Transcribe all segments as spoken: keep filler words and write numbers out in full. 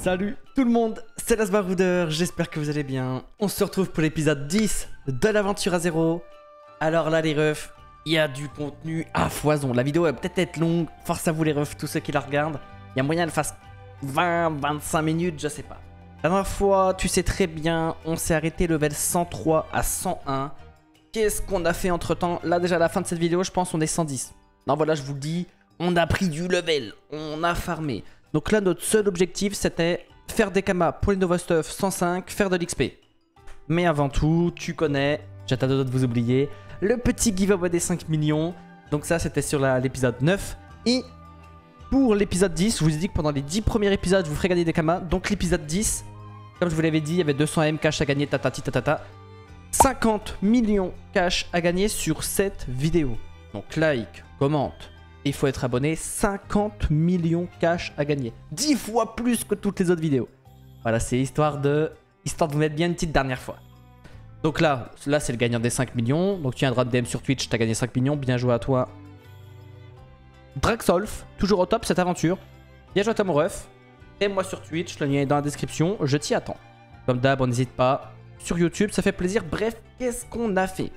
Salut tout le monde, c'est Lastbaroudeur, j'espère que vous allez bien. On se retrouve pour l'épisode dix de l'Aventure à Zéro. Alors là les refs, il y a du contenu à foison. La vidéo va peut-être être longue, force à vous les refs, tous ceux qui la regardent. Il y a moyen qu'elle fasse vingt à vingt-cinq minutes, je sais pas. La dernière fois, tu sais très bien, on s'est arrêté level cent trois à cent un. Qu'est-ce qu'on a fait entre temps? Là déjà à la fin de cette vidéo, je pense on est cent dix. Non voilà, je vous le dis, on a pris du level, on a farmé. Donc là, notre seul objectif, c'était faire des kamas pour les Nova Stuff cent cinq, faire de l'X P. Mais avant tout, tu connais, j'attends de vous oublier, le petit giveaway des cinq millions. Donc ça, c'était sur l'épisode neuf. Et pour l'épisode dix, je vous ai dit que pendant les dix premiers épisodes, je vous ferai gagner des kamas. Donc l'épisode dix, comme je vous l'avais dit, il y avait deux cents M cash à gagner, tatati tatata. cinquante millions cash à gagner sur cette vidéo. Donc like, commente. Il faut être abonné, cinquante millions cash à gagner. dix fois plus que toutes les autres vidéos. Voilà, c'est histoire de histoire de vous mettre bien une petite dernière fois. Donc là, là c'est le gagnant des cinq millions. Donc tu as un drop D M sur Twitch, tu as gagné cinq millions. Bien joué à toi. Draxolf, toujours au top cette aventure. Bien joué à Tom Ruf. Et moi sur Twitch, le lien est dans la description. Je t'y attends. Comme d'hab, on n'hésite pas. Sur YouTube, ça fait plaisir. Bref, qu'est-ce qu'on a fait?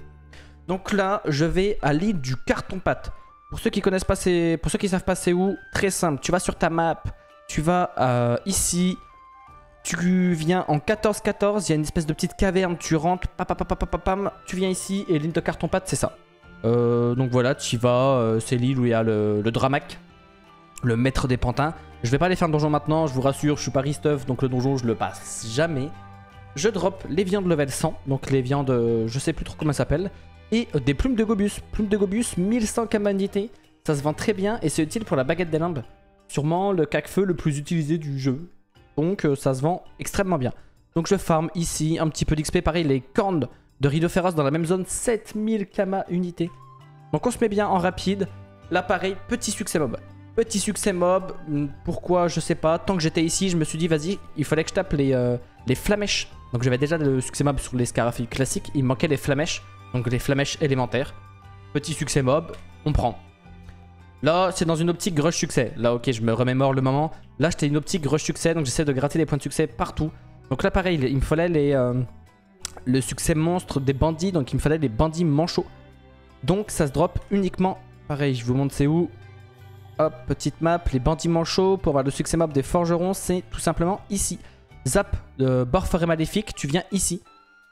Donc là, je vais à l'île du carton-pâte. Pour ceux qui connaissent pas, c'est pour ceux qui savent pas c'est où, très simple, tu vas sur ta map, tu vas euh, ici, tu viens en quatorze quatorze, il y a une espèce de petite caverne, tu rentres, papapapapapam, tu viens ici et l'île de carton-pâte c'est ça. Euh, donc voilà, tu y vas, euh, c'est l'île où il y a le, le Dramak, le maître des pantins. Je vais pas aller faire un donjon maintenant, je vous rassure, je suis pas Ristouf, donc le donjon je le passe jamais. Je drop les viandes level cent, donc les viandes, euh, je sais plus trop comment ça s'appelle. Et des plumes de gobus, plumes de gobus, mille cent commandité, ça se vend très bien et c'est utile pour la baguette des limbes. Sûrement le caque-feu le plus utilisé du jeu, donc ça se vend extrêmement bien. Donc je farm ici, un petit peu d'X P, pareil les cornes de Ridoferos dans la même zone, sept mille kama unités. Donc on se met bien en rapide, là pareil, petit succès mob. Petit succès mob, pourquoi je sais pas, tant que j'étais ici je me suis dit vas-y, il fallait que je tape les, euh, les flamèches. Donc j'avais déjà le succès mob sur les scarafies classiques, il manquait les flamèches. Donc les flamèches élémentaires. Petit succès mob, on prend. Là, c'est dans une optique rush succès. Là, ok, je me remémore le moment. Là, j'étais une optique rush succès, donc j'essaie de gratter les points de succès partout. Donc là, pareil, il me fallait les, euh, le succès monstre des bandits. Donc il me fallait les bandits manchots. Donc ça se drop uniquement. Pareil, je vous montre c'est où. Hop, petite map, les bandits manchots. Pour avoir le succès mob des forgerons, c'est tout simplement ici. Zap, euh, bord forêt maléfique, tu viens ici.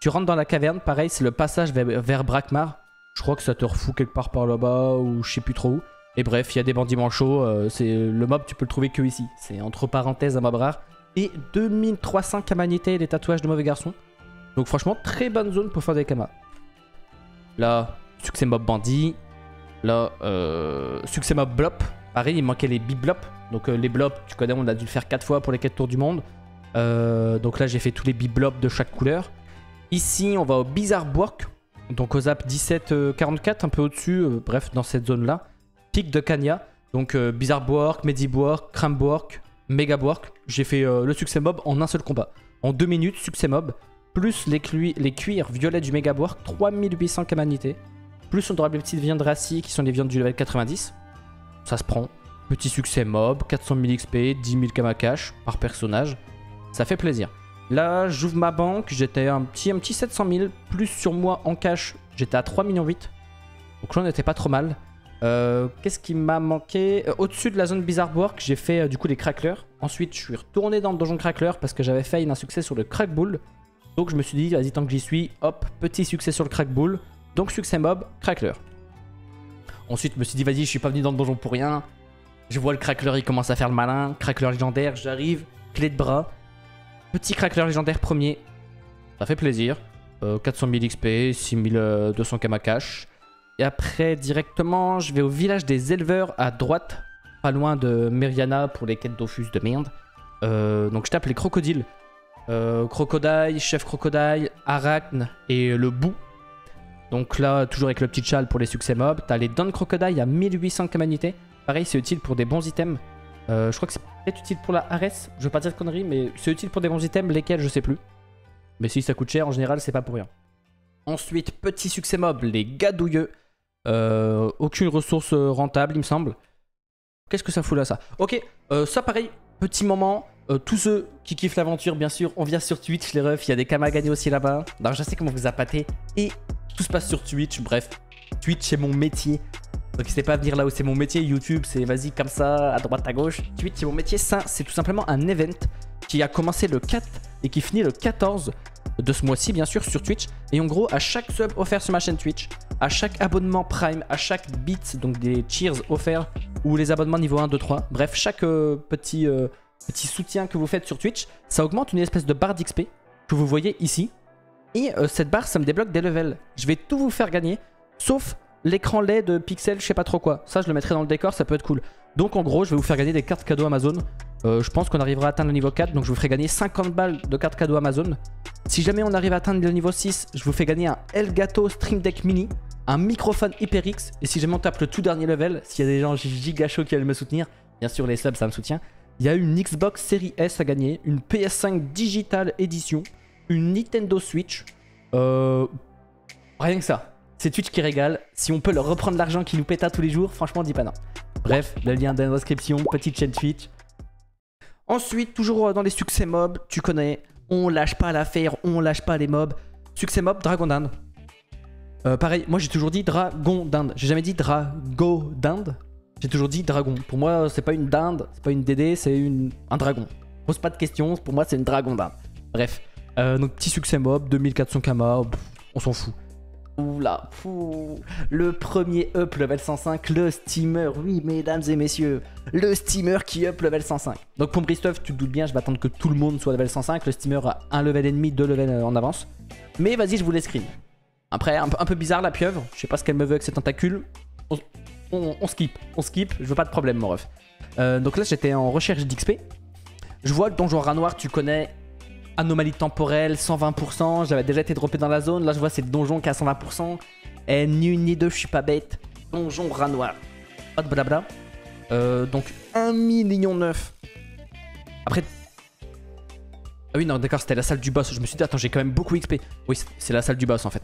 Tu rentres dans la caverne, pareil, c'est le passage vers, vers Brakmar. Je crois que ça te refout quelque part par là-bas ou je sais plus trop où. Et bref, il y a des bandits manchots. Euh, le mob, tu peux le trouver que ici. C'est entre parenthèses un mob rare. Et deux mille trois cents kamanités et des tatouages de mauvais garçons. Donc franchement, très bonne zone pour faire des kamas. Là, succès mob bandit. Là, euh, succès mob blop. Pareil, il manquait les biblops. Donc euh, les blops, tu connais, on a dû le faire quatre fois pour les quatre tours du monde. Euh, donc là, j'ai fait tous les biblops de chaque couleur. Ici, on va au Bizarre Bork, donc aux apps dix-sept quarante-quatre, un peu au-dessus, euh, bref, dans cette zone-là. Pic de Kanya, donc euh, Bizarre Bork, Medi Bork, Cramp Bork, Megabork. J'ai fait euh, le succès mob en un seul combat. En deux minutes, succès mob, plus les, les cuirs violets du Megabork, trois mille huit cents kamanités. Plus on aura les petites viandes rassis qui sont les viandes du level quatre-vingt-dix. Ça se prend. Petit succès mob, quatre cent mille X P, dix mille kama cash par personnage. Ça fait plaisir. Là, j'ouvre ma banque, j'étais un petit, un petit sept cent mille, plus sur moi en cash, j'étais à trois millions huit. Donc là, on n'était pas trop mal. Euh, Qu'est-ce qui m'a manqué? euh, Au-dessus de la zone Bizarre Bork, j'ai fait euh, du coup les crackleurs. Ensuite, je suis retourné dans le donjon crackler parce que j'avais failli un succès sur le crackbull. Donc je me suis dit, vas-y, tant que j'y suis, hop, petit succès sur le crackbull. Donc succès mob, crackler. Ensuite, je me suis dit, vas-y, je suis pas venu dans le donjon pour rien. Je vois le crackler, il commence à faire le malin. Crackler légendaire, j'arrive, clé de bras. Petit crackler légendaire premier, ça fait plaisir, euh, quatre cent mille X P, six mille deux cents kama cash. Et après directement je vais au village des éleveurs à droite, pas loin de Meriana pour les quêtes d'offus de merde. euh, Donc je tape les crocodiles, euh, crocodile, chef crocodile, arachne et le bout. Donc là toujours avec le petit châle pour les succès mob, t'as les dents de crocodile à mille huit cents kamanités. Pareil c'est utile pour des bons items. Euh, je crois que c'est peut-être utile pour la Ares, je veux pas dire de conneries, mais c'est utile pour des bons items, lesquels je sais plus. Mais si ça coûte cher, en général, c'est pas pour rien. Ensuite, petit succès mob, les gadouilleux. Euh, aucune ressource rentable, il me semble. Qu'est-ce que ça fout là, ça? Ok, euh, ça pareil, petit moment, Euh, tous ceux qui kiffent l'aventure, bien sûr, on vient sur Twitch, les refs. Il y a des camas à gagner aussi là-bas. Alors, je sais comment vous appâter. Et tout se passe sur Twitch. Bref, Twitch, c'est mon métier. Donc, n'hésitez pas à venir là où c'est mon métier. YouTube, c'est vas-y comme ça, à droite, à gauche. Twitch, c'est mon métier. Ça, c'est tout simplement un event qui a commencé le quatre et qui finit le quatorze de ce mois-ci, bien sûr, sur Twitch. Et en gros, à chaque sub offert sur ma chaîne Twitch, à chaque abonnement Prime, à chaque beat, donc des cheers offerts ou les abonnements niveau un, deux, trois, bref, chaque euh, petit, euh, petit soutien que vous faites sur Twitch, ça augmente une espèce de barre d'X P que vous voyez ici. Et euh, cette barre, ça me débloque des levels. Je vais tout vous faire gagner, sauf l'écran L E D de pixels, je sais pas trop quoi. Ça, je le mettrai dans le décor, ça peut être cool. Donc en gros, je vais vous faire gagner des cartes cadeaux Amazon. Euh, je pense qu'on arrivera à atteindre le niveau quatre, donc je vous ferai gagner cinquante balles de cartes cadeaux Amazon. Si jamais on arrive à atteindre le niveau six, je vous fais gagner un Elgato Stream Deck Mini, un microphone HyperX. Et si jamais on tape le tout dernier level, s'il y a des gens giga chauds qui veulent me soutenir, bien sûr les subs ça me soutient. Il y a une Xbox Series S à gagner, une P S cinq Digital Edition, une Nintendo Switch. Euh... Rien que ça. C'est Twitch qui régale. Si on peut leur reprendre l'argent qui nous péta tous les jours, franchement, on dit pas non. Bref, le lien dans la description, petite chaîne Twitch. Ensuite, toujours dans les succès mobs, tu connais, on lâche pas l'affaire, on lâche pas les mobs. Succès mob, Dragon d'Inde. Euh, pareil, moi j'ai toujours dit Dragon d'Inde. J'ai jamais dit Drago d'Inde. J'ai toujours dit Dragon. Pour moi, c'est pas une dinde, c'est pas une D D, c'est une... un dragon. Pose pas de questions, pour moi, c'est une Dragon d'Inde. Bref, euh, donc petit succès mob, deux mille quatre cents kamas, on s'en fout. Oula, fou. Le premier up level cent cinq, le steamer, oui mesdames et messieurs, le steamer qui up level cent cinq. Donc pour Ristouf, tu te doutes bien, je vais attendre que tout le monde soit level cent cinq, le steamer a un level et demi, deux levels en avance. Mais vas-y, je vous les screen. Après, un, un peu bizarre la pieuvre, je sais pas ce qu'elle me veut avec ses tentacules, on, on, on skip, on skip, je veux pas de problème mon ref. Euh, donc là j'étais en recherche d'X P, je vois le donjon rat noir, tu connais... Anomalie temporelle, cent vingt pour cent, j'avais déjà été droppé dans la zone, là je vois c'est le donjon qui est à cent vingt pour cent, et ni une ni deux, je suis pas bête, donjon rat noir, pas de blabla, euh, donc un million neuf, après, ah oui non d'accord c'était la salle du boss, je me suis dit attends j'ai quand même beaucoup X P, oui c'est la salle du boss en fait,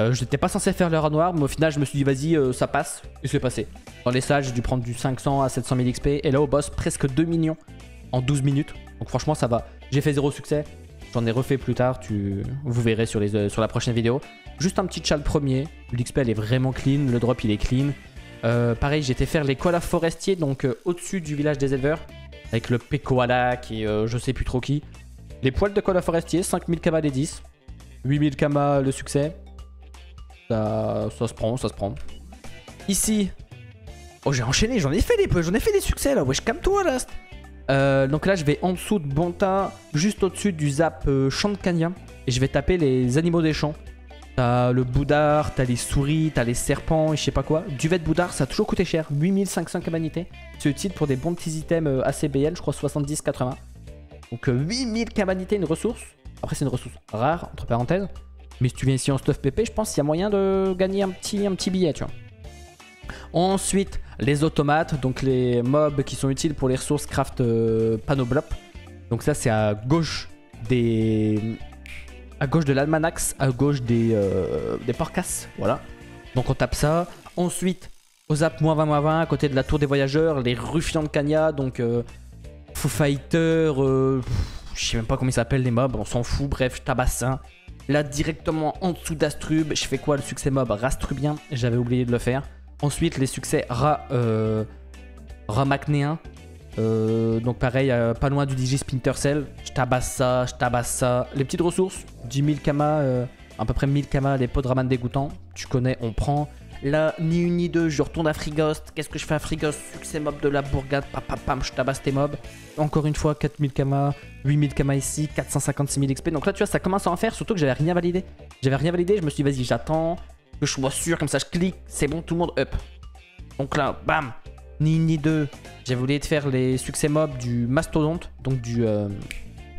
euh, je n'étais pas censé faire le rat noir, mais au final je me suis dit vas-y euh, ça passe, et c'est passé, dans les salles j'ai dû prendre du cinq cents à sept cent mille X P, et là au boss presque deux millions en douze minutes, donc franchement ça va, j'ai fait zéro succès. J'en ai refait plus tard, tu... vous verrez sur, les, euh, sur la prochaine vidéo. Juste un petit tchal premier, l'X P elle est vraiment clean, le drop il est clean. Euh, pareil, j'étais faire les koalas forestiers, donc euh, au-dessus du village des éleveurs, avec le P-Koala qui euh, je sais plus trop qui. Les poils de koala forestier, cinq mille kamas les dix, huit mille kamas le succès. Ça, ça se prend, ça se prend. Ici, oh j'ai enchaîné, j'en ai fait des j'en ai fait des succès là, wesh calme-toi là. Euh, donc là je vais en dessous de Bonta, juste au-dessus du zap euh, champ de Cania, et je vais taper les animaux des champs. T'as le boudard, t'as les souris, t'as les serpents et je sais pas quoi. Duvet de boudard ça a toujours coûté cher, huit mille cinq cents kabanités. C'est utile pour des bons petits items euh, assez B L, je crois soixante-dix quatre-vingts. Donc euh, huit mille kabanités une ressource, après c'est une ressource rare entre parenthèses. Mais si tu viens ici en stuff P P je pense qu'il y a moyen de gagner un petit, un petit billet tu vois. Ensuite, les automates, donc les mobs qui sont utiles pour les ressources craft euh, panoblop. Donc ça c'est à gauche des... à gauche de l'almanax, à gauche des, euh, des porcasses, voilà. Donc on tape ça. Ensuite, aux apps moins vingt moins vingt, à côté de la tour des voyageurs, les ruffians de Cania, donc euh, Foo Fighter, euh, je sais même pas comment ils s'appellent les mobs, on s'en fout, bref, je tabasse ça. Là directement en dessous d'Astrub, je fais quoi le succès mob rastrubien, j'avais oublié de le faire. Ensuite, les succès Ra, euh, Ra Macnéen. Euh, donc pareil, euh, pas loin du Digi Spintercell. Je tabasse ça, je tabasse ça. Les petites ressources, dix mille kamas, euh, à peu près mille kamas, les pots de ramen dégoûtants. Tu connais, on prend. Là, ni une ni deux, je retourne à Frigost. Qu'est-ce que je fais à Frigost? Succès mob de la bourgade, pam pam pam, je tabasse tes mobs. Encore une fois, quatre mille kamas, huit mille kamas ici, quatre cent cinquante-six mille X P. Donc là, tu vois, ça commence à en faire, surtout que j'avais rien validé. J'avais rien validé, je me suis dit, vas-y, j'attends. Que je sois sûr, comme ça je clique, c'est bon, tout le monde up. Donc là, bam, ni une ni deux. J'ai voulu te faire les succès mobs du mastodonte, donc du... Euh,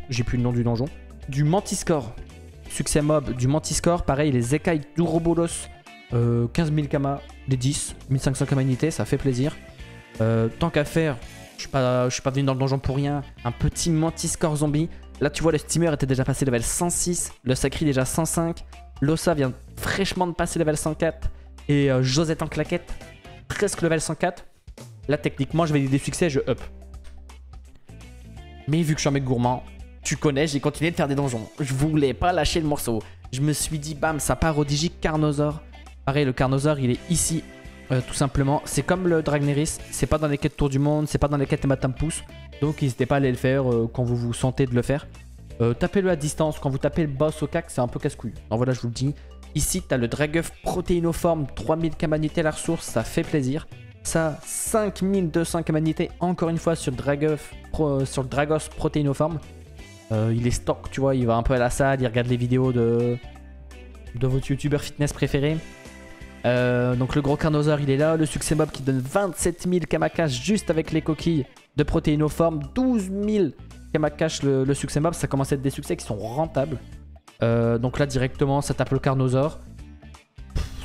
j'ai plus le nom du donjon. Du Mantiscore. Succès mob du Mantiscore, pareil, les écailles d'Urobolos, euh, quinze mille kamas, les dix, mille cinq cents kamas unité, ça fait plaisir. Euh, tant qu'à faire, je suis pas, pas venu dans le donjon pour rien, un petit Mantiscore zombie. Là tu vois, le steamer était déjà passé level cent six, le sacri déjà cent cinq. L'Ossa vient fraîchement de passer level cent quatre et euh, Josette en claquette, presque level cent quatre. Là, techniquement, je vais valider des succès, je up. Mais vu que je suis un mec gourmand, tu connais, j'ai continué de faire des donjons. Je voulais pas lâcher le morceau. Je me suis dit, bam, ça part au Digi Carnosaure. Pareil, le Carnosaure, il est ici, euh, tout simplement. C'est comme le Dragneris, c'est pas dans les quêtes Tour du Monde, c'est pas dans les quêtes Matin-Pouce. Donc n'hésitez pas à aller le faire euh, quand vous vous sentez de le faire. Euh, tapez-le à distance, quand vous tapez le boss au cac, c'est un peu casse-couille. Donc voilà, je vous le dis. Ici, tu as le Dragueuf protéinoforme, trois mille K-manités la ressource, ça fait plaisir. Ça, cinq mille deux cents K-manités, encore une fois, sur le Dragueuf, pro, sur le Dragos protéinoforme. Euh, il est stock, tu vois, il va un peu à la salle, il regarde les vidéos de, de votre youtubeur fitness préféré. Euh, donc le gros Carnosaure, il est là. Le succès mob qui donne vingt-sept mille K-Makash juste avec les coquilles de protéinoforme, douze mille K-Makash le, le succès mob, ça commence à être des succès qui sont rentables. Euh, donc là directement ça tape le Carnosaure,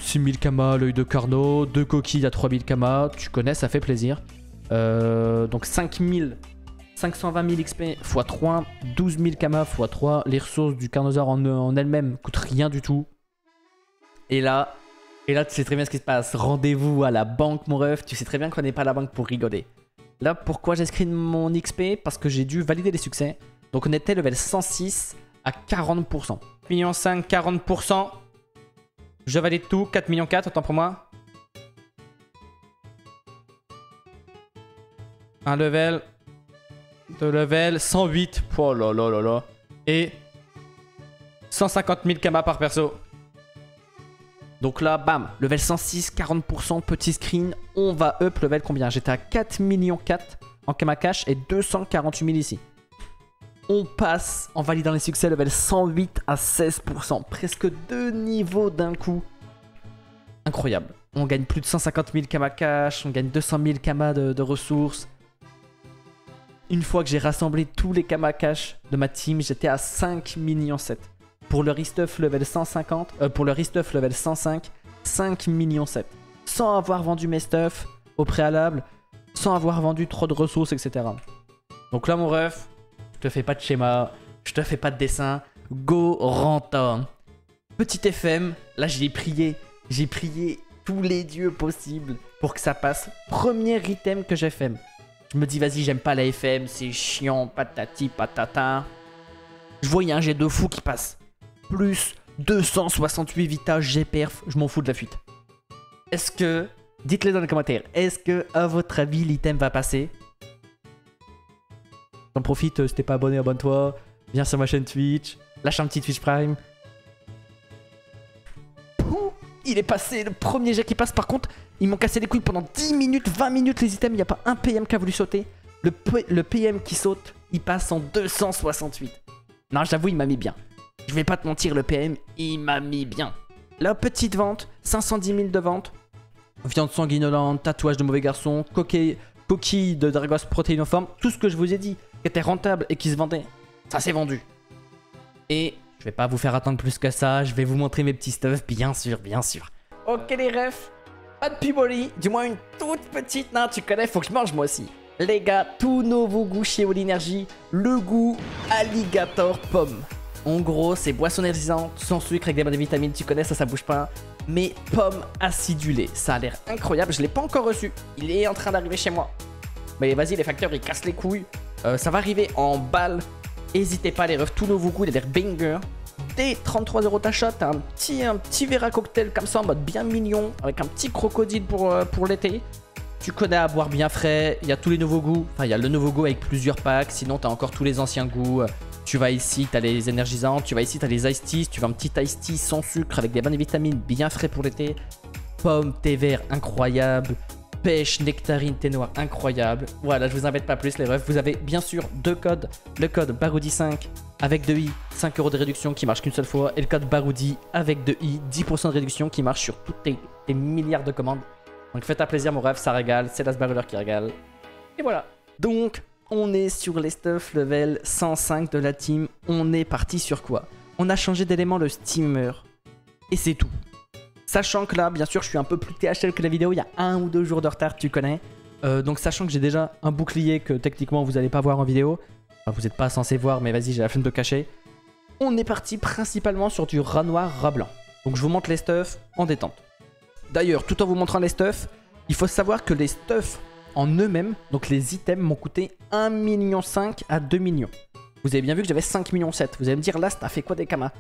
six mille K M A, l'œil de Carno, deux coquilles à trois mille K M A, tu connais, ça fait plaisir. euh, donc cinq mille, cinq cent vingt mille X P fois trois, douze mille K M A fois trois, les ressources du Carnosaure en, en elles-mêmes coûtent rien du tout. Et là, et là tu sais très bien ce qui se passe, rendez-vous à la banque mon ref, tu sais très bien qu'on n'est pas à la banque pour rigoler. Là pourquoi j'ai screen mon X P, parce que j'ai dû valider les succès, donc on était level cent six à quarante pour cent. un million cinq, quarante pour cent. Je valide tout. quatre millions quatre, autant pour moi. Un level. Deux level. cent huit. Oh là là là là. Et cent cinquante mille K M A par perso. Donc là, bam. Level cent six, quarante pour cent. Petit screen. On va up level combien? J'étais à quatre millions quatre en K M A cash et deux cent quarante-huit mille ici. On passe en validant les succès level cent huit à seize pour cent. Presque deux niveaux d'un coup. Incroyable. On gagne plus de cent cinquante mille K M A cash. On gagne deux cent mille K M A de, de ressources. Une fois que j'ai rassemblé tous les K M A cash de ma team, j'étais à cinq millions sept. Pour le Ristouf level cent cinquante, euh, pour le Ristouf level cent cinq, cinq millions sept. Sans avoir vendu mes stuff au préalable, sans avoir vendu trop de ressources, et cetera. Donc là mon ref... Je te fais pas de schéma, je te fais pas de dessin, go renta. Petit F M, là j'ai prié, j'ai prié tous les dieux possibles pour que ça passe. Premier item que j'ai F M. Je me dis vas-y, j'aime pas la F M, c'est chiant, patati patata. Je voyais un jet de fou qui passe. Plus deux cent soixante-huit vita G P R F, je m'en fous de la fuite. Est-ce que, dites-le dans les commentaires, est-ce que à votre avis l'item va passer? J'en profite, si t'es pas abonné, abonne-toi. Viens sur ma chaîne Twitch. Lâche un petit Twitch Prime. Pouh, il est passé, le premier jet qui passe. Par contre, ils m'ont cassé les couilles pendant dix minutes, vingt minutes les items. Il n'y a pas un P M qui a voulu sauter. Le, P... le P M qui saute, il passe en deux cent soixante-huit. Non, j'avoue, il m'a mis bien. Je vais pas te mentir, le P M, il m'a mis bien. La petite vente, cinq cent dix mille de vente. Viande sanguinolente, tatouage de mauvais garçon, coquille, coquille de Dragos protéinoforme. Tout ce que je vous ai dit. Qui était rentable et qui se vendait, ça s'est vendu. Et je vais pas vous faire attendre plus que ça, je vais vous montrer mes petits stuff, bien sûr, bien sûr. Ok les refs, pas de piboli, du moins une toute petite, non tu connais, faut que je mange moi aussi. Les gars, tout nouveau goût chez Holy Energy, le goût Alligator Pomme. En gros, c'est boisson énergisante, sans sucre, avec des bonnes vitamines, tu connais, ça, ça bouge pas. Mais pomme acidulée, ça a l'air incroyable, je l'ai pas encore reçu, il est en train d'arriver chez moi. Mais vas-y, les facteurs, ils cassent les couilles. Euh, ça va arriver en balle. N'hésitez pas, les refs, tout nouveau goût, il a l'air banger. Dès trente-trois euros ta shot, un petit, un petit verre à cocktail comme ça en mode bien mignon, avec un petit crocodile pour, euh, pour l'été. Tu connais, à boire bien frais, il y a tous les nouveaux goûts. Enfin, il y a le nouveau goût avec plusieurs packs, sinon tu as encore tous les anciens goûts. Tu vas ici, tu as les énergisantes, tu vas ici, tu as les ice teas, tu vas un petit ice tea sans sucre avec des bonnes vitamines, bien frais pour l'été. Pommes, thé vert, incroyable. Pêche, nectarine, thé noir, incroyable. Voilà, je vous invite pas plus les refs. Vous avez bien sûr deux codes. Le code Baroudi cinq avec deux i, cinq euros de réduction qui marche qu'une seule fois. Et le code Baroudi avec deux i, dix pour cent de réduction qui marche sur toutes tes, tes milliards de commandes. Donc faites un plaisir mon ref, ça régale. C'est Lastbaroudeur qui régale. Et voilà. Donc, on est sur les stuff level cent cinq de la team. On est parti sur quoi? On a changé d'élément le steamer. Et c'est tout. Sachant que là, bien sûr, je suis un peu plus T H L que la vidéo, il y a un ou deux jours de retard, tu connais. Euh, donc sachant que j'ai déjà un bouclier que techniquement vous n'allez pas voir en vidéo. Enfin, vous n'êtes pas censé voir, mais vas-y, j'ai la flemme de cacher. On est parti principalement sur du rat noir, rat blanc. Donc je vous montre les stuffs en détente. D'ailleurs, tout en vous montrant les stuffs, il faut savoir que les stuffs en eux-mêmes, donc les items, m'ont coûté un virgule cinq million à deux millions. Vous avez bien vu que j'avais cinq virgule sept millions. Vous allez me dire, là, ça fait quoi des kamas?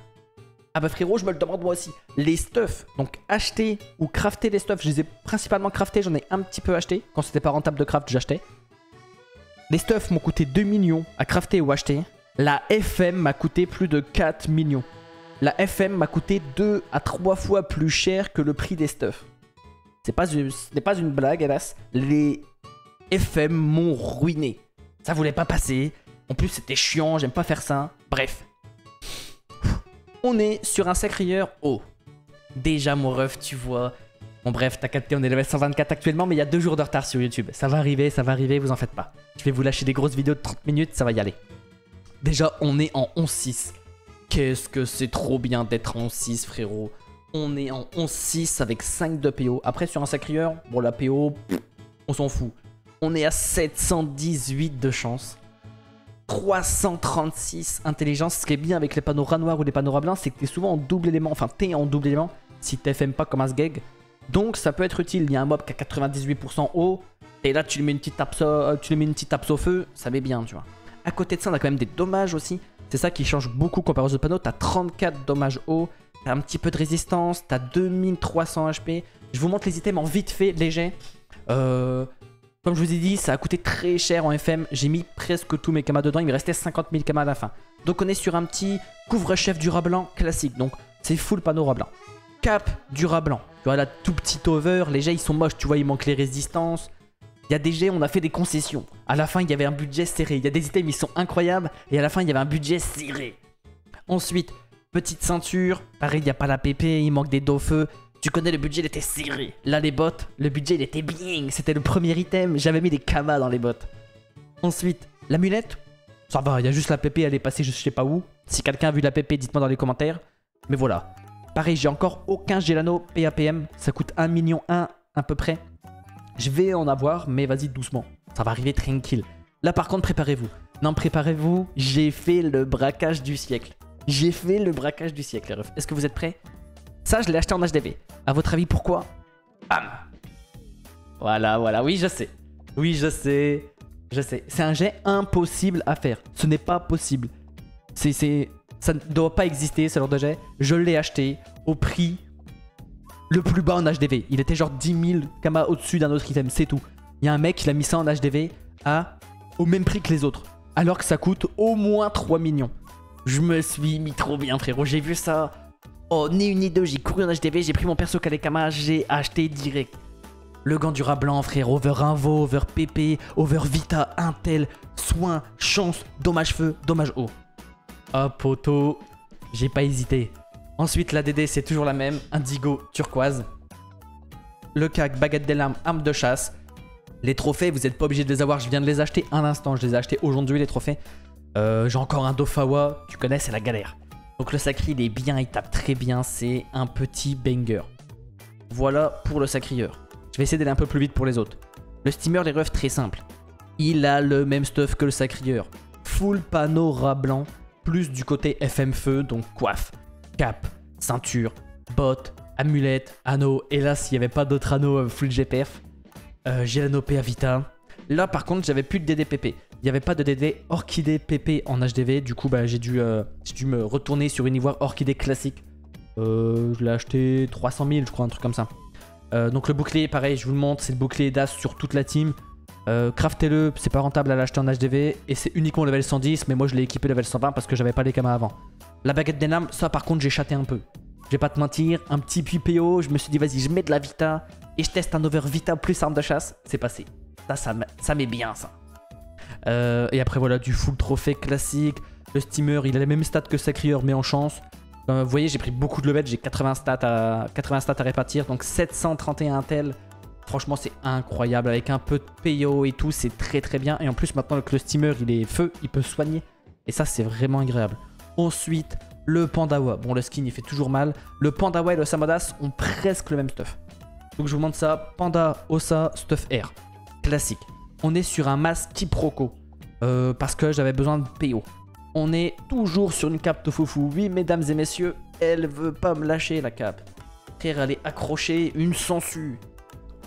Ah bah frérot, je me le demande moi aussi. Les stuffs, donc acheter ou crafter des stuffs, je les ai principalement craftés, j'en ai un petit peu acheté. Quand c'était pas rentable de craft, j'achetais. Les stuffs m'ont coûté deux millions à crafter ou acheter. La F M m'a coûté plus de quatre millions. La F M m'a coûté deux à trois fois plus cher que le prix des stuffs. C'est pas une, ce n'est pas une blague, hélas. Les F M m'ont ruiné. Ça voulait pas passer. En plus, c'était chiant, j'aime pas faire ça. Bref. On est sur un sacrieur haut. Oh. Déjà, mon ref, tu vois. Bon bref, t'as capté, on est level cent vingt-quatre actuellement, mais il y a deux jours de retard sur YouTube. Ça va arriver, ça va arriver, vous en faites pas. Je vais vous lâcher des grosses vidéos de trente minutes, ça va y aller. Déjà, on est en onze six. Qu'est-ce que c'est trop bien d'être en onze six, frérot. On est en onze six avec cinq de P O. Après, sur un sacrieur, bon, la P O, pff, on s'en fout. On est à sept cent dix-huit de chance. trois cent trente-six intelligence. Ce qui est bien avec les panneaux rats noirs ou les panneaux rats blancs, c'est que t'es souvent en double élément. Enfin, t'es en double élément si t'F M pas comme un sgeg. Donc, ça peut être utile. Il y a un mob qui a quatre-vingt-dix-huit pour cent haut. Et là, tu lui mets une petite tape, euh, tu lui mets une petite tape au feu. Ça met bien, tu vois. À côté de ça, on a quand même des dommages aussi. C'est ça qui change beaucoup comparé aux autres panneaux. T'as trente-quatre dommages haut. T'as un petit peu de résistance. T'as deux mille trois cents H P. Je vous montre les items en vite fait, léger. Euh... Comme je vous ai dit, ça a coûté très cher en F M. J'ai mis presque tous mes kamas dedans. Il me restait cinquante mille kamas à la fin. Donc on est sur un petit couvre-chef du rat blanc classique. Donc c'est full panneau rat blanc. Cap du rat blanc. Tu vois là, tout petit over. Les jets, ils sont moches. Tu vois, il manque les résistances. Il y a des jets, on a fait des concessions. À la fin, il y avait un budget serré. Il y a des items, ils sont incroyables. Et à la fin, il y avait un budget serré. Ensuite, petite ceinture. Pareil, il n'y a pas la pépé. Il manque des dos feu. Tu connais, le budget, il était serré. Là, les bottes, le budget, il était bien. C'était le premier item. J'avais mis des kamas dans les bottes. Ensuite, l'amulette. Ça va, il y a juste la pépé, elle est passée je sais pas où. Si quelqu'un a vu la pépé, dites-moi dans les commentaires. Mais voilà. Pareil, j'ai encore aucun Gelano P A P M. Ça coûte un million à peu près. Je vais en avoir, mais vas-y doucement. Ça va arriver tranquille. Là, par contre, préparez-vous. Non, préparez-vous. J'ai fait le braquage du siècle. J'ai fait le braquage du siècle, les refs. Est-ce que vous êtes prêts? Ça, je l'ai acheté en H D V. À votre avis, pourquoi? Bam. Voilà, voilà. Oui, je sais. Oui, je sais. Je sais. C'est un jet impossible à faire. Ce n'est pas possible. C'est, c'est... Ça ne doit pas exister, ce genre de jet. Je l'ai acheté au prix le plus bas en H D V. Il était genre dix mille kamas au-dessus d'un autre item. C'est tout. Il y a un mec, il a mis ça en H D V à... au même prix que les autres. Alors que ça coûte au moins trois millions. Je me suis mis trop bien, frérot. J'ai vu ça... Oh, ni une ni deux, j'ai couru en H D V, j'ai pris mon perso Kalekama, j'ai acheté direct. Le gant du rat blanc, frère, over Invo, over P P, over Vita, Intel, soin, chance, dommage feu, dommage eau. Ah, poto, j'ai pas hésité. Ensuite, la D D, c'est toujours la même, indigo, turquoise. Le C A C, baguette des lames, arme de chasse. Les trophées, vous n'êtes pas obligé de les avoir, je viens de les acheter à l'instant, je les ai achetés aujourd'hui, les trophées. Euh, j'ai encore un Dofawa, tu connais, c'est la galère. Donc le sacri, il est bien, il tape très bien, c'est un petit banger. Voilà pour le sacrieur. Je vais essayer d'aller un peu plus vite pour les autres. Le steamer, les refs, très simple. Il a le même stuff que le sacrieur. Full panneau rat blanc, plus du côté F M feu, donc coiffe, cap, ceinture, botte, amulette, anneau. Et là, s'il n'y avait pas d'autres anneaux full G P F, euh, j'ai l'anneau P A Vita. Là, par contre, j'avais plus de D D P P. Il n'y avait pas de D D orchidée P P en H D V. Du coup, bah, j'ai dû, euh, j'ai dû me retourner sur une ivoire orchidée classique. Euh, je l'ai acheté trois cent mille, je crois, un truc comme ça. Euh, donc le bouclier, pareil, je vous le montre, c'est le bouclier d'As sur toute la team. Euh, craftez-le, c'est pas rentable à l'acheter en H D V. Et c'est uniquement level cent dix, mais moi je l'ai équipé level cent vingt parce que j'avais pas les camas avant. La baguette des lames, ça par contre, j'ai chaté un peu. Je vais pas te mentir, un petit puits P O, je me suis dit, vas-y, je mets de la Vita. Et je teste un over Vita plus arme de chasse, c'est passé. Ça, ça, ça met bien ça. Euh, et après voilà, du full trophée classique. Le steamer, il a les mêmes stats que Sacrieur mais en chance. Euh, vous voyez, j'ai pris beaucoup de level, j'ai quatre-vingts stats à répartir. Donc sept cent trente et un intel. Franchement, c'est incroyable. Avec un peu de P O et tout, c'est très très bien. Et en plus, maintenant que le steamer, il est feu, il peut soigner. Et ça, c'est vraiment agréable. Ensuite, le Pandawa. Bon, le skin, il fait toujours mal. Le Pandawa et le Samadas ont presque le même stuff. Donc je vous montre ça. Panda, Osa, stuff R. Classique. On est sur un masque quiproquo euh, parce que j'avais besoin de P O. On est toujours sur une cape de foufou. Oui, mesdames et messieurs, elle veut pas me lâcher la cape. Frère, elle est accrochée, une sangsue.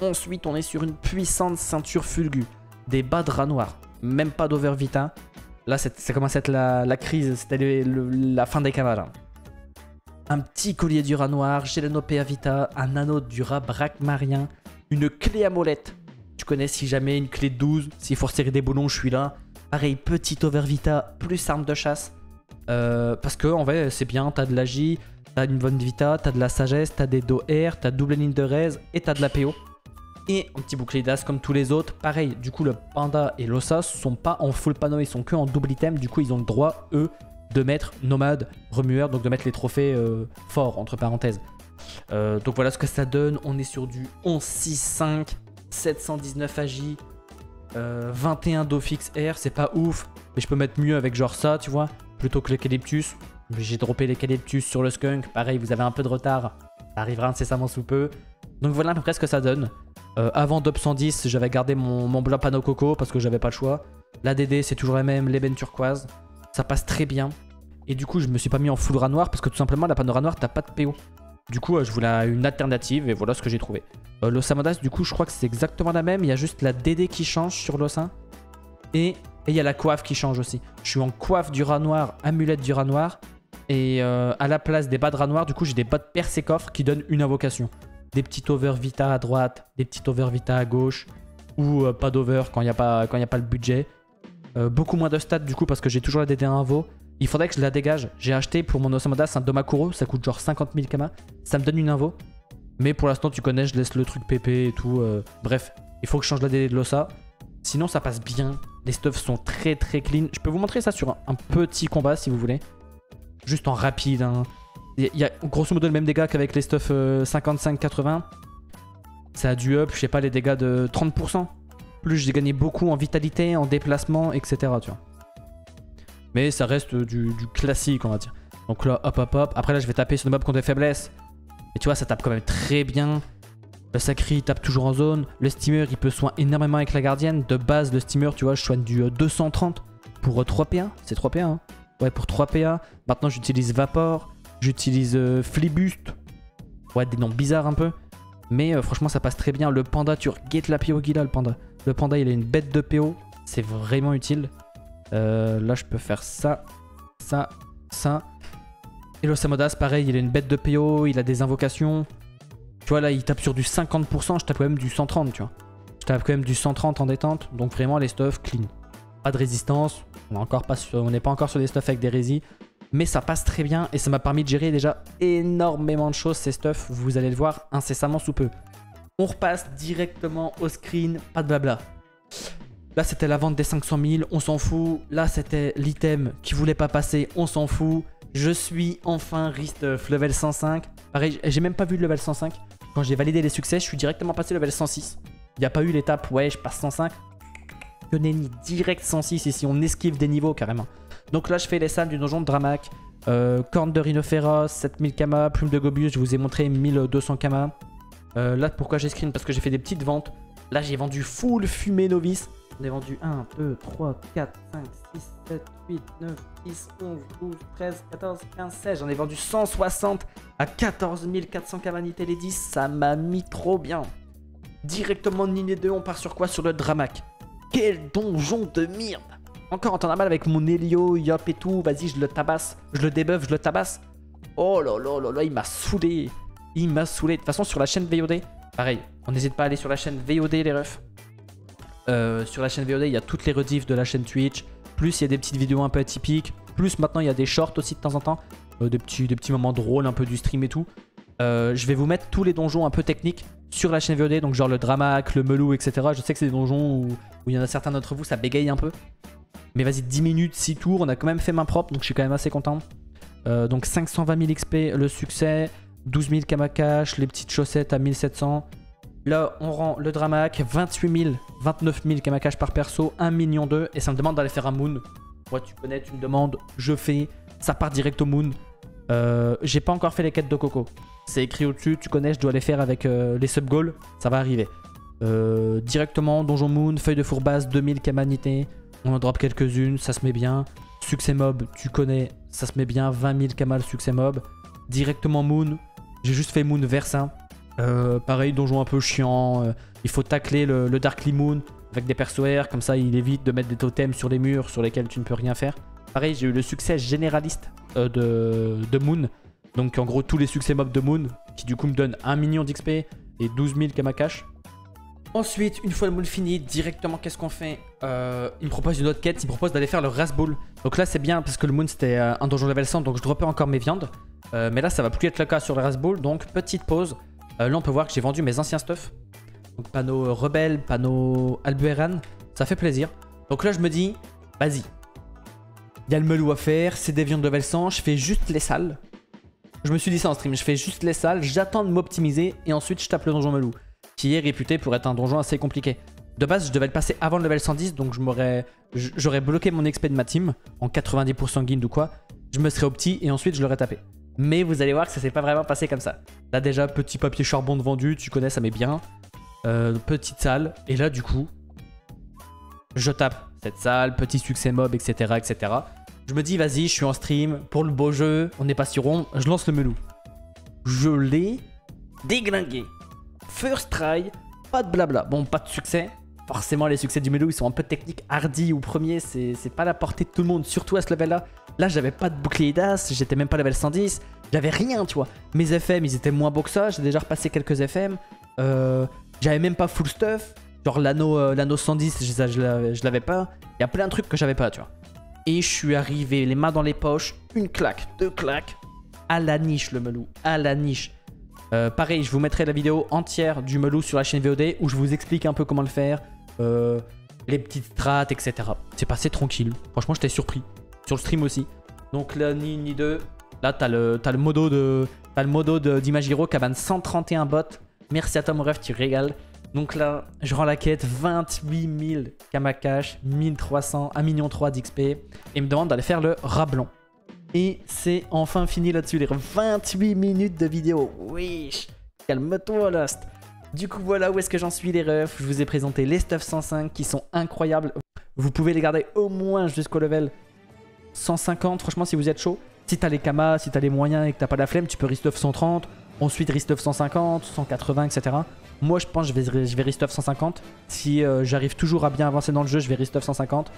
Ensuite, on est sur une puissante ceinture Fulgu. Des bas draps noirs. Même pas d'Overvita. Là, ça commence à être la, la crise. C'était la fin des camarades. Un petit collier du rat noir, Gelenopea Vita, un anneau du rat brakmarien, une clé à molette. Tu connais si jamais une clé de douze, s'il faut resserrer des boulons, je suis là. Pareil, petit Overvita, plus arme de chasse. Euh, parce que en vrai, c'est bien, t'as de la J, t'as une bonne Vita, t'as de la sagesse, t'as des dos R, t'as double ligne de raise et t'as de la P O. Et un petit bouclier d'as comme tous les autres. Pareil, du coup, le panda et l'ossa sont pas en full panneau, ils sont que en double item, du coup, ils ont le droit, eux, de mettre nomade, remueur, donc de mettre les trophées euh, forts, entre parenthèses. Euh, donc voilà ce que ça donne. On est sur du onze six cinq, sept cent dix-neuf A J, euh, vingt et un Dofix R, c'est pas ouf, mais je peux mettre mieux avec genre ça, tu vois, plutôt que l'Eucalyptus. J'ai droppé l'Eucalyptus sur le Skunk, pareil, vous avez un peu de retard, ça arrivera incessamment sous peu. Donc voilà à peu près ce que ça donne. Euh, avant Dop cent dix, j'avais gardé mon, mon blanc panneau coco parce que j'avais pas le choix. La D D, c'est toujours la même, l'ébène turquoise. Ça passe très bien. Et du coup, je me suis pas mis en full rat noir parce que tout simplement, la panne rat noire, t'as pas de P O. Du coup, je voulais une alternative et voilà ce que j'ai trouvé. Euh, L'Osamodas, du coup, je crois que c'est exactement la même. Il y a juste la D D qui change sur l'Ossa. Et, et il y a la coiffe qui change aussi. Je suis en coiffe du rat noir, amulette du rat noir. Et euh, à la place des bas de rat noir, du coup, j'ai des bas de perce et coffre qui donnent une invocation. Des petits over vita à droite, des petits over vita à gauche. Ou euh, pas d'over quand il n'y a, pas, quand y a pas le budget. Euh, beaucoup moins de stats du coup parce que j'ai toujours la D D Invo. Il faudrait que je la dégage. J'ai acheté pour mon Osamodas un Domakuro, ça coûte genre cinquante mille Kama. Ça me donne une Invo. Mais pour l'instant tu connais, je laisse le truc pépé et tout. Euh, bref, il faut que je change la D D de l'Ossa. Sinon ça passe bien. Les stuffs sont très très clean. Je peux vous montrer ça sur un, un petit combat si vous voulez. Juste en rapide. Hein. Il y a grosso modo le même dégât qu'avec les stuffs euh, cinquante-cinq quatre-vingts. Ça a du up, je sais pas, les dégâts de trente pour cent. Plus j'ai gagné beaucoup en vitalité, en déplacement, et cetera. Tu vois. Mais ça reste du, du classique, on va dire. Donc là, hop, hop, hop. Après là, je vais taper sur le mob contre les faiblesses. Et tu vois, ça tape quand même très bien. Le Sacri, il tape toujours en zone. Le Steamer, il peut soin énormément avec la Gardienne. De base, le Steamer, tu vois, je soigne du deux cent trente pour trois P A. C'est trois P A, hein. Ouais, pour trois P A. Maintenant, j'utilise Vapor. J'utilise euh, Flibust. Ouais, des noms bizarres un peu. Mais euh, franchement, ça passe très bien. Le Panda, tu reguettes la P O Gila, le Panda. Le panda, il a une bête de P O, c'est vraiment utile. Euh, là, je peux faire ça, ça, ça. Et le Samodas, pareil, il a une bête de P O, il a des invocations. Tu vois, là, il tape sur du cinquante pour cent, je tape quand même du cent trente, tu vois. Je tape quand même du cent trente en détente, donc vraiment, les stuffs clean. Pas de résistance, on n'est pas encore sur des stuffs avec des résis, mais ça passe très bien et ça m'a permis de gérer déjà énormément de choses, ces stuffs, vous allez le voir incessamment sous peu. On repasse directement au screen, pas de blabla. Là, c'était la vente des cinq cent mille, on s'en fout. Là, c'était l'item qui voulait pas passer, on s'en fout. Je suis enfin Ristouf, level cent cinq. Pareil, j'ai même pas vu le level cent cinq. Quand j'ai validé les succès, je suis directement passé level cent six. Il n'y a pas eu l'étape, ouais, je passe cent cinq. Que nenni, direct cent six ici, on esquive des niveaux carrément. Donc là, je fais les salles du donjon de Dramak. Euh, Corne de Rhinophéros, sept mille Kama, Plume de Gobius, je vous ai montré mille deux cents Kama. Euh, là, pourquoi j'ai screen? Parce que j'ai fait des petites ventes. Là, j'ai vendu full fumée novice. J'en ai vendu un, deux, trois, quatre, cinq, six, sept, huit, neuf, dix, onze, douze, treize, quatorze, quinze, seize. J'en ai vendu cent soixante à quatorze mille quatre cents Kavanité les dix. Ça m'a mis trop bien. Directement de lignée deux, on part sur quoi? Sur le Dramak. Quel donjon de merde! Encore en temps normal avec mon Helio, Yop et tout. Vas-y, je le tabasse. Je le débuffe, je le tabasse. Oh là là là là, il m'a saoulé. Il m'a saoulé. De toute façon, sur la chaîne V O D, pareil, on n'hésite pas à aller sur la chaîne V O D, les refs. Euh, sur la chaîne V O D, il y a toutes les rediffs de la chaîne Twitch. Plus, il y a des petites vidéos un peu atypiques. Plus, maintenant, il y a des shorts aussi de temps en temps. Euh, des, petits, des petits moments drôles, un peu du stream et tout. Euh, je vais vous mettre tous les donjons un peu techniques sur la chaîne V O D. Donc, genre le Dramak, le Melou, et cetera. Je sais que c'est des donjons où, où il y en a certains d'entre vous, ça bégaye un peu. Mais vas-y, dix minutes, six tours. On a quand même fait main propre, donc je suis quand même assez content. Euh, donc, cinq cent vingt mille X P, le succès. douze mille Kamakash, les petites chaussettes à mille sept cents. Là, on rend le Dramak, vingt-huit mille, vingt-neuf mille Kamakash par perso, un million deux. Et ça me demande d'aller faire un Moon. Moi, tu connais, tu me demandes, je fais. Ça part direct au Moon. Euh, J'ai pas encore fait les quêtes de Coco. C'est écrit au-dessus, tu connais, je dois les faire avec euh, les sub-goals. Ça va arriver. Euh, directement, Donjon Moon, Feuille de Fourbasse, deux mille Kamanité. On en drop quelques-unes, ça se met bien. Succès Mob, tu connais, ça se met bien. vingt mille Kamal, Succès Mob. Directement Moon. J'ai juste fait Moon vers ça. Euh, pareil, donjon un peu chiant. Euh, il faut tacler le, le Darkly Moon avec des persos R, comme ça il évite de mettre des totems sur les murs sur lesquels tu ne peux rien faire. Pareil, j'ai eu le succès généraliste euh, de, de Moon. Donc en gros, tous les succès mobs de Moon, qui du coup me donnent un million d'X P et douze mille Kamakash. Ensuite, une fois le Moon fini, directement, qu'est-ce qu'on fait? euh, Il me propose une autre quête, il me propose d'aller faire le Ras Bowl. Donc là, c'est bien parce que le Moon, c'était un donjon level cent, donc je droppais encore mes viandes. Euh, mais là, ça va plus être le cas sur le Ras Bowl, donc petite pause. Euh, là, on peut voir que j'ai vendu mes anciens stuff. Donc panneau Rebelle, panneau Albueran, ça fait plaisir. Donc là, je me dis, vas-y. Il y a le melou à faire, c'est des viandes level cent, je fais juste les salles. Je me suis dit ça en stream, je fais juste les salles, j'attends de m'optimiser et ensuite je tape le donjon Melou, qui est réputé pour être un donjon assez compliqué. De base, je devais le passer avant le level cent dix, donc je m'aurais, j'aurais bloqué mon X P de ma team en quatre-vingt-dix pour cent guild ou quoi. Je me serais opti et ensuite je l'aurais tapé. Mais vous allez voir que ça s'est pas vraiment passé comme ça. Là déjà, petit papier charbon de vendu, tu connais, ça m'est bien. Euh, petite salle, et là du coup, je tape cette salle, petit succès mob, et cetera et cetera. Je me dis, vas-y, je suis en stream, pour le beau jeu, on n'est pas si rond, je lance le melou. Je l'ai déglingué. First try, pas de blabla. Bon, pas de succès. Forcément, les succès du melou, ils sont un peu techniques, hardy ou premier, c'est pas la portée de tout le monde, surtout à ce level-là. Là, Là j'avais pas de bouclier d'as, j'étais même pas level cent dix, j'avais rien, tu vois. Mes F M, ils étaient moins beaux que ça, j'ai déjà repassé quelques F M. Euh, j'avais même pas full stuff, genre l'anneau euh, cent dix, je, je, je l'avais pas. Il y a plein de trucs que j'avais pas, tu vois. Et je suis arrivé, les mains dans les poches, une claque, deux claques, à la niche le melou, à la niche. Euh, pareil, je vous mettrai la vidéo entière du melou sur la chaîne V O D où je vous explique un peu comment le faire, euh, les petites strates, et cetera. C'est passé tranquille, franchement j'étais surpris, sur le stream aussi. Donc là, ni ni deux, là t'as le, le modo de t'as le modo d'Imagiro qui a ban cent trente et un bots, merci à Tom Ruf, tu régales. Donc là, je rends la quête, vingt-huit mille Kamakash, mille trois cents, un million trois d'X P. Et il me demande d'aller faire le rat blanc. Et c'est enfin fini là-dessus, les vingt-huit minutes de vidéo. Wesh, calme-toi Lost. Du coup, voilà où est-ce que j'en suis les refs. Je vous ai présenté les stuff cent cinq qui sont incroyables. Vous pouvez les garder au moins jusqu'au level cent cinquante, franchement, si vous êtes chaud. Si t'as les kamas, si t'as les moyens et que t'as pas la flemme, tu peux Ristouf cent trente. Ensuite, Ristouf cent cinquante, cent quatre-vingts, et cetera. Moi, je pense que je vais, je vais Ristouf cent cinquante. Si euh, j'arrive toujours à bien avancer dans le jeu, je vais Ristouf cent cinquante.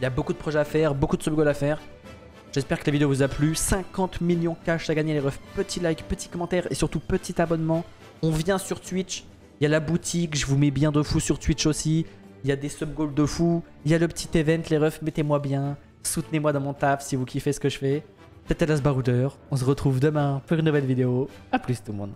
Il y a beaucoup de projets à faire, beaucoup de sub-goals à faire. J'espère que la vidéo vous a plu. cinquante millions cash à gagner, les refs. Petit like, petit commentaire et surtout petit abonnement. On vient sur Twitch. Il y a la boutique, je vous mets bien de fou sur Twitch aussi. Il y a des sub-goals de fou. Il y a le petit event, les refs. Mettez-moi bien. Soutenez-moi dans mon taf si vous kiffez ce que je fais. C'était Lastbaroudeur. On se retrouve demain pour une nouvelle vidéo. A plus tout le monde.